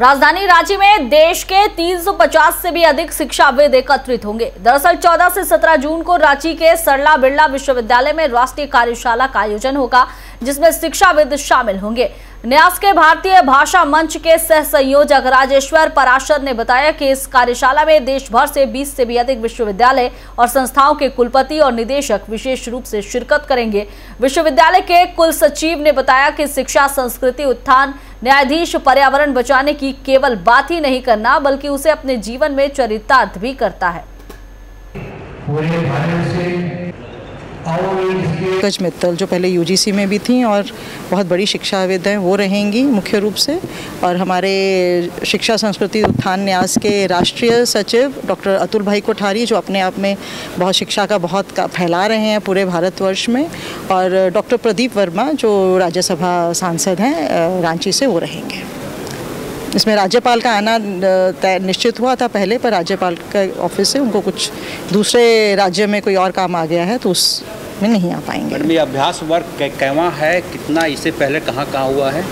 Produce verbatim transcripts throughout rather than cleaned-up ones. राजधानी रांची में देश के तीन सौ पचास से भी अधिक शिक्षाविद एकत्रित होंगे। दरअसल चौदह से सत्रह जून को रांची के सरला बिरला विश्वविद्यालय में राष्ट्रीय कार्यशाला का आयोजन होगा, जिसमें शिक्षाविद शामिल होंगे। न्यास के भारतीय भाषा मंच के सह संयोजक राजेश्वर पराशर ने बताया कि इस कार्यशाला में देश भर से बीस से भी अधिक विश्वविद्यालय और संस्थाओं के कुलपति और निदेशक विशेष रूप से शिरकत करेंगे। विश्वविद्यालय के कुल सचिव ने बताया कि शिक्षा, संस्कृति, उत्थान, न्यायाधीश, पर्यावरण बचाने की केवल बात ही नहीं करना, बल्कि उसे अपने जीवन में चरितार्थ भी करता है। कश्मीरी मित्तल जो पहले यूजीसी में भी थी और बहुत बड़ी शिक्षाविद हैं, वो रहेंगी मुख्य रूप से। और हमारे शिक्षा, संस्कृति, उत्थान, न्यास के राष्ट्रीय सचिव डॉक्टर अतुल भाई कोठारी जो अपने आप में बहुत शिक्षा का बहुत का फैला रहे हैं पूरे भारतवर्ष में, और डॉक्टर प्रदीप वर्मा जो राज्यसभा सांसद हैं रांची से, वो रहेंगे। इसमें राज्यपाल का आना निश्चित हुआ था पहले, पर राज्यपाल के ऑफिस से उनको कुछ दूसरे राज्य में कोई और काम आ गया है तो उसमें नहीं आ पाएंगे। अभ्यास वर्ग कैवा है, कितना इससे पहले कहाँ कहाँ हुआ है?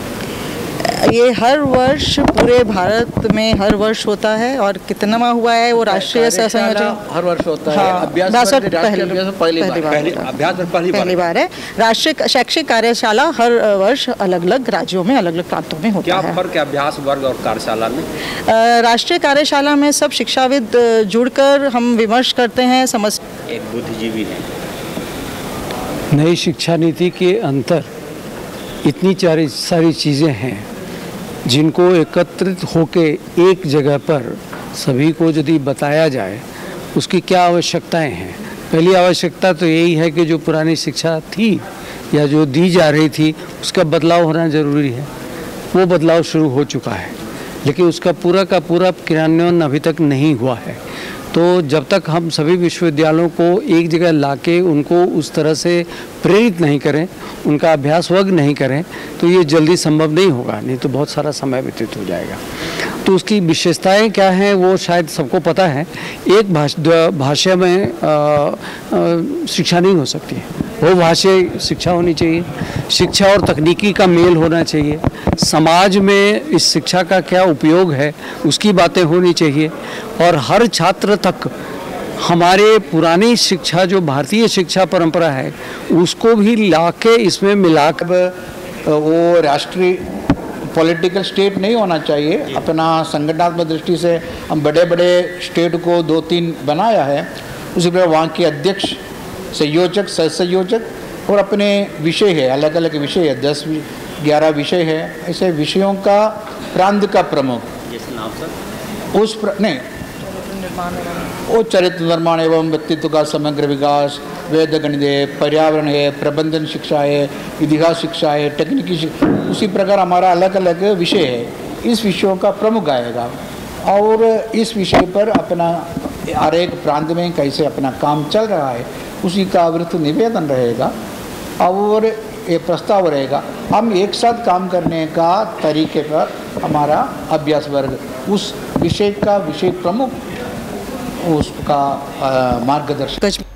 ये हर वर्ष पूरे भारत में हर वर्ष होता है, और कितना हुआ है वो राष्ट्रीय सह संयोजक हर वर्ष होता है। अभ्यास वर्ग पहली बार है। राष्ट्रीय शैक्षिक कार्यशाला हर वर्ष अलग अलग राज्यों में, अलग अलग प्रांतों में होता है। क्या अभ्यास वर्ग और कार्यशाला में? राष्ट्रीय कार्यशाला में सब शिक्षाविद जुड़कर हम विमर्श करते हैं। समझ एक बुद्धिजीवी है। नई शिक्षा नीति के अंतर इतनी चारी सारी चीज़ें हैं जिनको एकत्रित होके एक जगह पर सभी को यदि बताया जाए उसकी क्या आवश्यकताएं हैं। पहली आवश्यकता तो यही है कि जो पुरानी शिक्षा थी या जो दी जा रही थी उसका बदलाव होना ज़रूरी है। वो बदलाव शुरू हो चुका है, लेकिन उसका पूरा का पूरा क्रियान्वयन अभी तक नहीं हुआ है। तो जब तक हम सभी विश्वविद्यालयों को एक जगह लाके उनको उस तरह से प्रेरित नहीं करें, उनका अभ्यास वर्ग नहीं करें, तो ये जल्दी संभव नहीं होगा, नहीं तो बहुत सारा समय व्यतीत हो जाएगा। तो उसकी विशेषताएं क्या हैं वो शायद सबको पता है। एक भाषा भाषा में आ, आ, शिक्षा नहीं हो सकती है, वो भाषाई शिक्षा होनी चाहिए। शिक्षा और तकनीकी का मेल होना चाहिए। समाज में इस शिक्षा का क्या उपयोग है उसकी बातें होनी चाहिए, और हर छात्र तक हमारे पुरानी शिक्षा जो भारतीय शिक्षा परंपरा है उसको भी लाके इसमें मिलाकर वो राष्ट्रीय पॉलिटिकल स्टेट नहीं होना चाहिए। अपना संगठनात्मक दृष्टि से हम बड़े बड़े स्टेट को दो तीन बनाया है, उसी पर वहाँ के अध्यक्ष, संयोजक, सह संयोजक और अपने विषय है, अलग अलग विषय है, दस ग्यारह विषय है। ऐसे विषयों का प्रांत का प्रमुख उस प्र... नहीं वो चरित्र निर्माण एवं व्यक्तित्व का समग्र विकास, वेद गणित है, पर्यावरण है, प्रबंधन शिक्षा है, इतिहास शिक्षा है, तकनीकी शिक्षा, उसी प्रकार हमारा अलग अलग विषय है। इस विषयों का प्रमुख आएगा और इस विषय पर अपना हर एक प्रांत में कैसे अपना काम चल रहा है उसी का वृत्त निवेदन रहेगा और ये प्रस्ताव रहेगा। हम एक साथ काम करने का तरीके पर हमारा अभ्यास वर्ग उस विषय का विषय प्रमुख उसका मार्गदर्शन।